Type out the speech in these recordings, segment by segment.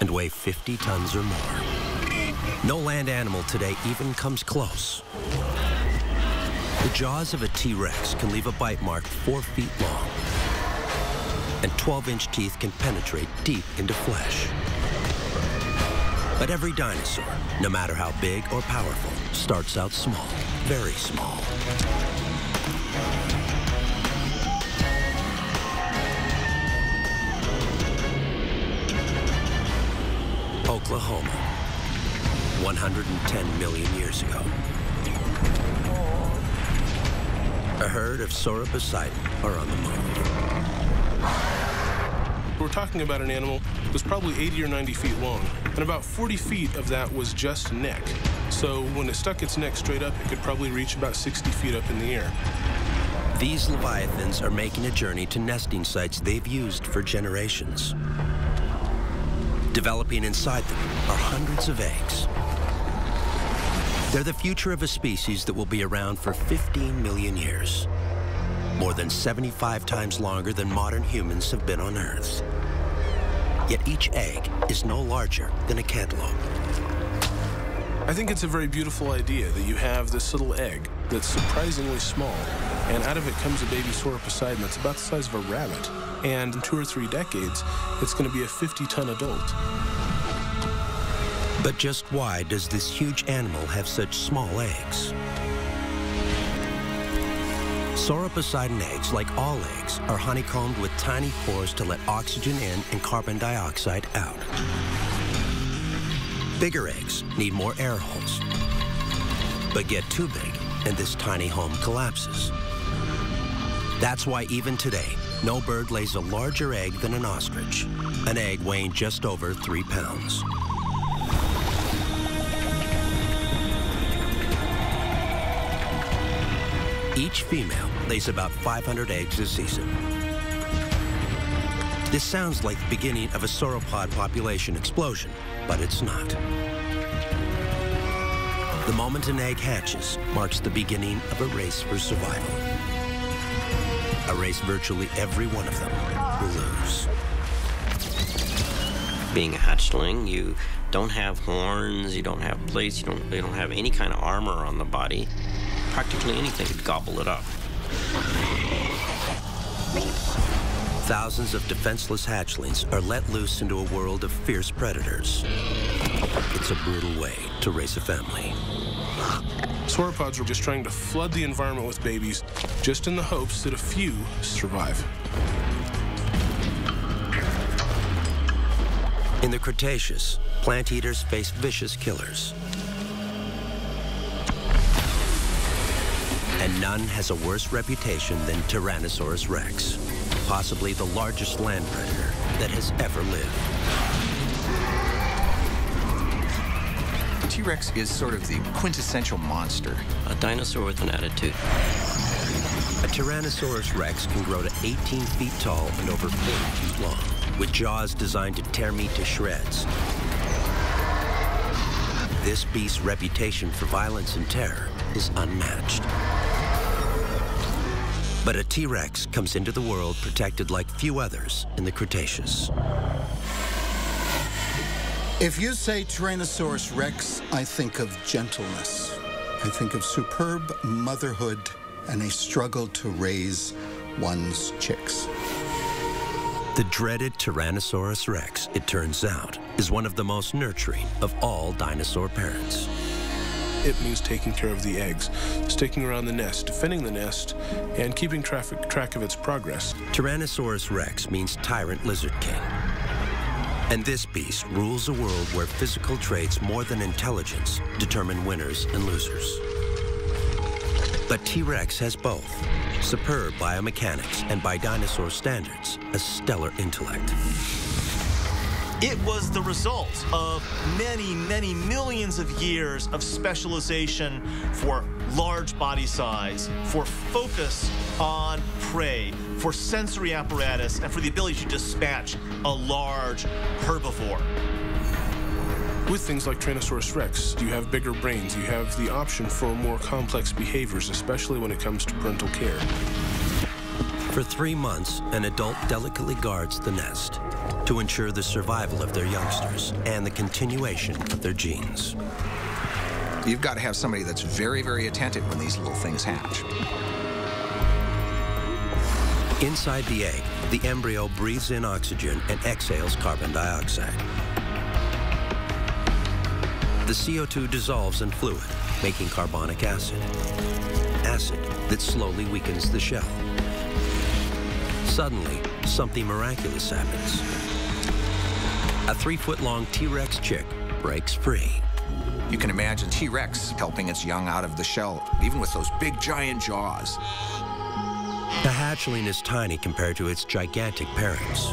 and weigh 50 tons or more. No land animal today even comes close. The jaws of a T-Rex can leave a bite mark 4 feet long, and 12-inch teeth can penetrate deep into flesh. But every dinosaur, no matter how big or powerful, starts out small, very small. Oklahoma, 110 million years ago. A herd of Sauroposeidon are on the move. We're talking about an animal that was probably 80 or 90 feet long, and about 40 feet of that was just neck. So when it stuck its neck straight up, it could probably reach about 60 feet up in the air. These leviathans are making a journey to nesting sites they've used for generations. Developing inside them are hundreds of eggs. They're the future of a species that will be around for 15 million years, more than 75 times longer than modern humans have been on Earth. Yet each egg is no larger than a cantaloupe. I think it's a very beautiful idea that you have this little egg that's surprisingly small, and out of it comes a baby Sauroposeidon that's about the size of a rabbit. And in 2 or 3 decades, it's going to be a 50-ton adult. But just why does this huge animal have such small eggs? Sauroposeidon eggs, like all eggs, are honeycombed with tiny pores to let oxygen in and carbon dioxide out. Bigger eggs need more air holes, but get too big, and this tiny home collapses. That's why even today, no bird lays a larger egg than an ostrich, an egg weighing just over 3 pounds. Each female lays about 500 eggs a season. This sounds like the beginning of a sauropod population explosion, but it's not. The moment an egg hatches marks the beginning of a race for survival. A race virtually every one of them will lose. Being a hatchling, you don't have horns, you don't have plates, they don't have any kind of armor on the body. Practically anything could gobble it up. Thousands of defenseless hatchlings are let loose into a world of fierce predators. It's a brutal way to raise a family. Sauropods were just trying to flood the environment with babies, just in the hopes that a few survive. In the Cretaceous, plant eaters faced vicious killers. And none has a worse reputation than Tyrannosaurus Rex, possibly the largest land predator that has ever lived. The T-Rex is sort of the quintessential monster. A dinosaur with an attitude. A Tyrannosaurus Rex can grow to 18 feet tall and over 40 feet long, with jaws designed to tear meat to shreds. This beast's reputation for violence and terror is unmatched. But a T-Rex comes into the world protected like few others in the Cretaceous. If you say Tyrannosaurus Rex, I think of gentleness. I think of superb motherhood and a struggle to raise one's chicks. The dreaded Tyrannosaurus Rex, it turns out, is one of the most nurturing of all dinosaur parents. It means taking care of the eggs, sticking around the nest, defending the nest, and keeping track of its progress. Tyrannosaurus Rex means tyrant lizard king. And this beast rules a world where physical traits more than intelligence determine winners and losers. But T-Rex has both, superb biomechanics and by dinosaur standards, a stellar intellect. It was the result of many, many millions of years of specialization for large body size, for focus on prey, for sensory apparatus, and for the ability to dispatch a large herbivore. With things like Tyrannosaurus Rex, you have bigger brains, you have the option for more complex behaviors, especially when it comes to parental care. For 3 months, an adult delicately guards the nest to ensure the survival of their youngsters and the continuation of their genes. You've got to have somebody that's very, very attentive when these little things hatch. Inside the egg, the embryo breathes in oxygen and exhales carbon dioxide. The CO2 dissolves in fluid, making carbonic acid, acid that slowly weakens the shell. Suddenly, something miraculous happens. A 3-foot-long T-Rex chick breaks free. You can imagine T-Rex helping its young out of the shell, even with those big, giant jaws. The hatchling is tiny compared to its gigantic parents.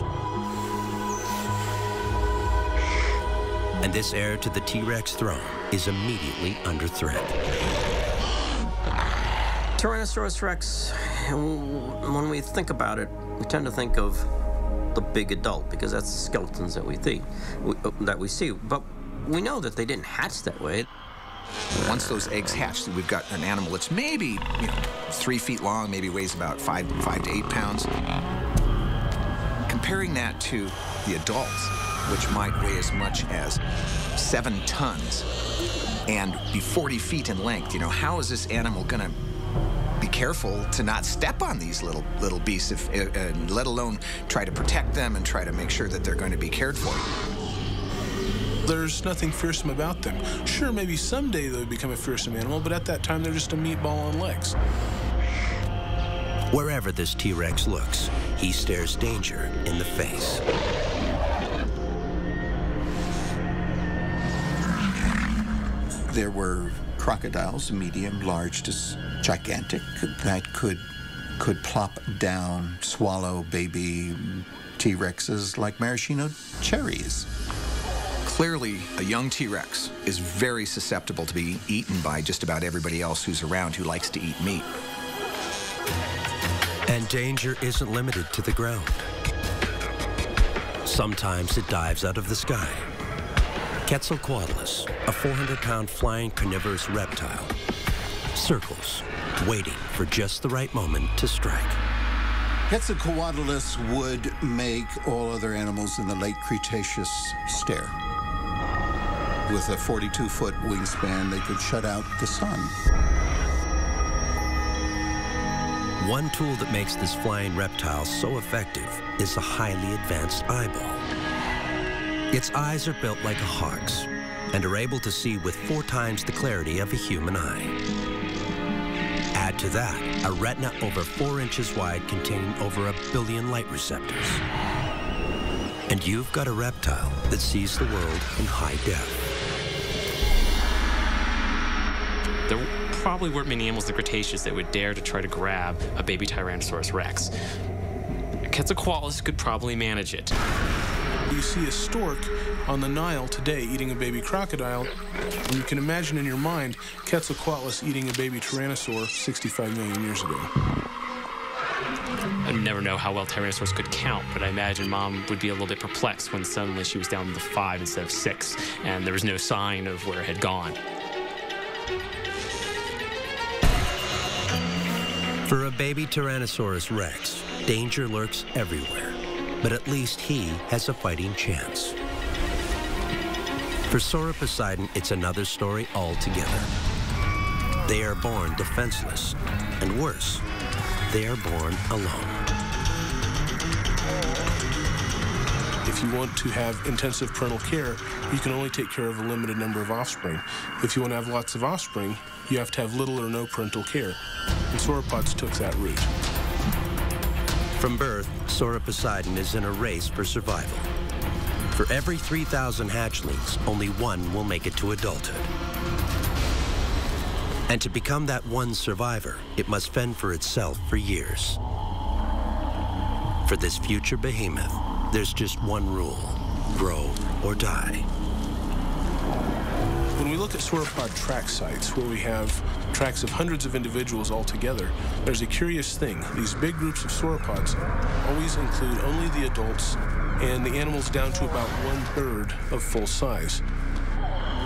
And this heir to the T-Rex throne is immediately under threat. Tyrannosaurus Rex, when we think about it, we tend to think of the big adult because that's the skeletons that we see. But we know that they didn't hatch that way. Once those eggs hatch, we've got an animal that's maybe 3 feet long, maybe weighs about five to 8 pounds. Comparing that to the adults, which might weigh as much as 7 tons and be 40 feet in length, how is this animal going to be careful to not step on these little beasts, let alone try to protect them and try to make sure that they're going to be cared for? There's nothing fearsome about them. Sure, maybe someday they'll become a fearsome animal, but at that time they're just a meatball on legs. Wherever this T-Rex looks, he stares danger in the face. There were crocodiles, medium, large to gigantic, that could plop down, swallow baby T-Rexes like maraschino cherries. Clearly, a young T-Rex is very susceptible to being eaten by just about everybody else who's around who likes to eat meat. And danger isn't limited to the ground. Sometimes it dives out of the sky. Quetzalcoatlus, a 400-pound flying carnivorous reptile, circles, waiting for just the right moment to strike. Quetzalcoatlus would make all other animals in the late Cretaceous stare. With a 42-foot wingspan, they could shut out the sun. One tool that makes this flying reptile so effective is a highly advanced eyeball. Its eyes are built like a hawk's and are able to see with 4 times the clarity of a human eye. Add to that, a retina over 4 inches wide containing over 1 billion light receptors. And you've got a reptile that sees the world in high def. There probably weren't many animals in the Cretaceous that would dare to try to grab a baby Tyrannosaurus Rex. Quetzalcoatlus could probably manage it. You see a stork on the Nile today eating a baby crocodile, and you can imagine in your mind Quetzalcoatlus eating a baby tyrannosaur 65 million years ago. I never know how well tyrannosaurs could count, but I imagine Mom would be a little bit perplexed when suddenly she was down to 5 instead of 6, and there was no sign of where it had gone. For a baby Tyrannosaurus Rex, danger lurks everywhere. But at least he has a fighting chance. For Sauroposeidon, it's another story altogether. They are born defenseless, and worse, they are born alone. If you want to have intensive parental care, you can only take care of a limited number of offspring. If you want to have lots of offspring, you have to have little or no parental care. And sauropods took that route. From birth, Sauroposeidon is in a race for survival. For every 3,000 hatchlings, only one will make it to adulthood. And to become that one survivor, it must fend for itself for years. For this future behemoth, there's just one rule: grow or die. When we look at sauropod track sites, where we have tracks of hundreds of individuals all together, there's a curious thing. These big groups of sauropods always include only the adults and the animals down to about 1/3 of full size.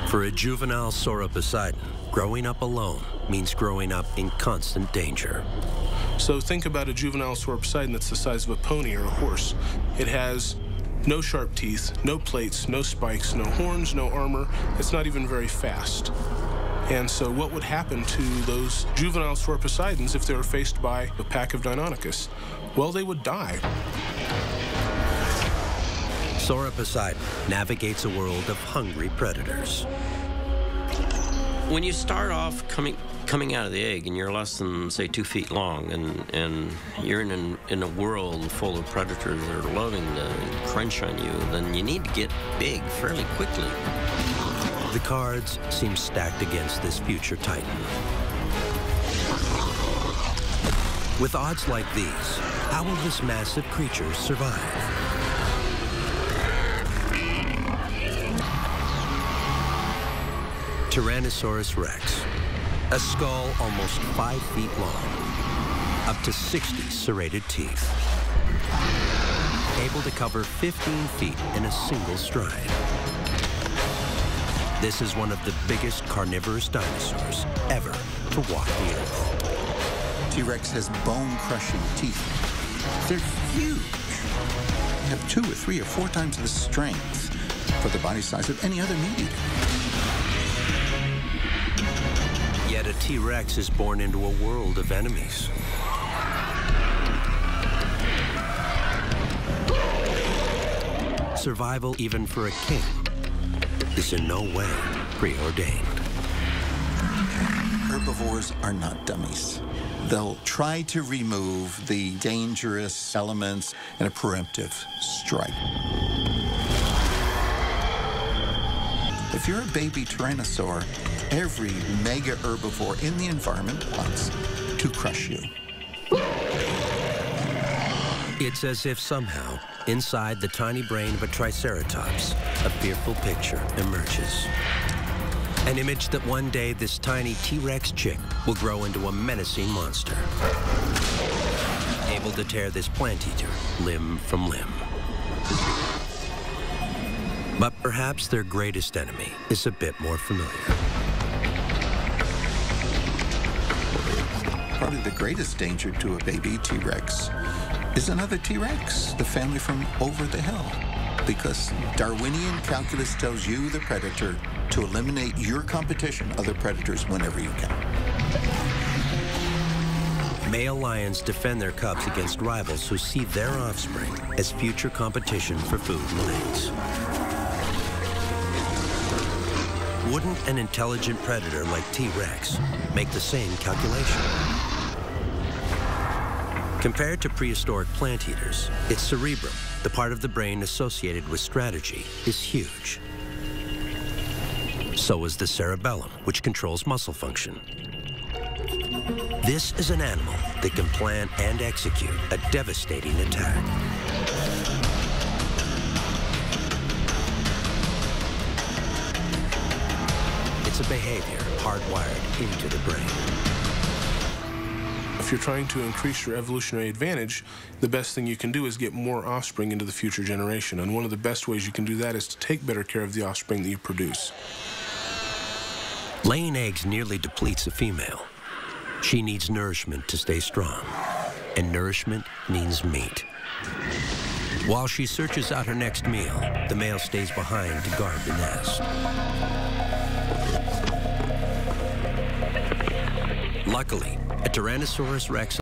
For a juvenile Sauroposeidon, growing up alone means growing up in constant danger. So think about a juvenile sauroposeidon that's the size of a pony or a horse. It has no sharp teeth, no plates, no spikes, no horns, no armor. It's not even very fast. And so what would happen to those juvenile sauroposeidons if they were faced by a pack of Deinonychus? Well, they would die. Sauroposeidon navigates a world of hungry predators. When you start off coming out of the egg and you're less than, say, 2 feet long, and you're in a world full of predators that are loving to crunch on you, then you need to get big fairly quickly. The cards seem stacked against this future titan. With odds like these, how will this massive creature survive? Tyrannosaurus rex, a skull almost 5 feet long, up to 60 serrated teeth, able to cover 15 feet in a single stride. This is one of the biggest carnivorous dinosaurs ever to walk the earth. T-Rex has bone-crushing teeth. They're huge. They have 2 or 3 or 4 times the strength for the body size of any other meat-eater. Yet a T-Rex is born into a world of enemies. Survival, even for a king, is in no way preordained. Herbivores are not dummies. They'll try to remove the dangerous elements in a preemptive strike. If you're a baby tyrannosaur, every mega herbivore in the environment wants to crush you. It's as if somehow, inside the tiny brain of a Triceratops, a fearful picture emerges. An image that one day this tiny T-Rex chick will grow into a menacing monster, able to tear this plant eater limb from limb. But perhaps their greatest enemy is a bit more familiar. Probably the greatest danger to a baby T-Rex is another T-Rex, the family from over the hill. Because Darwinian calculus tells you, the predator, to eliminate your competition, other predators, whenever you can. Male lions defend their cubs against rivals who see their offspring as future competition for food and eggs. Wouldn't an intelligent predator like T-Rex make the same calculation? Compared to prehistoric plant eaters, its cerebrum, the part of the brain associated with strategy, is huge. So is the cerebellum, which controls muscle function. This is an animal that can plan and execute a devastating attack. It's a behavior hardwired into the brain. If you're trying to increase your evolutionary advantage, the best thing you can do is get more offspring into the future generation. And one of the best ways you can do that is to take better care of the offspring that you produce. Laying eggs nearly depletes a female. She needs nourishment to stay strong, and nourishment means meat. While she searches out her next meal, the male stays behind to guard the nest. Luckily, a Tyrannosaurus rex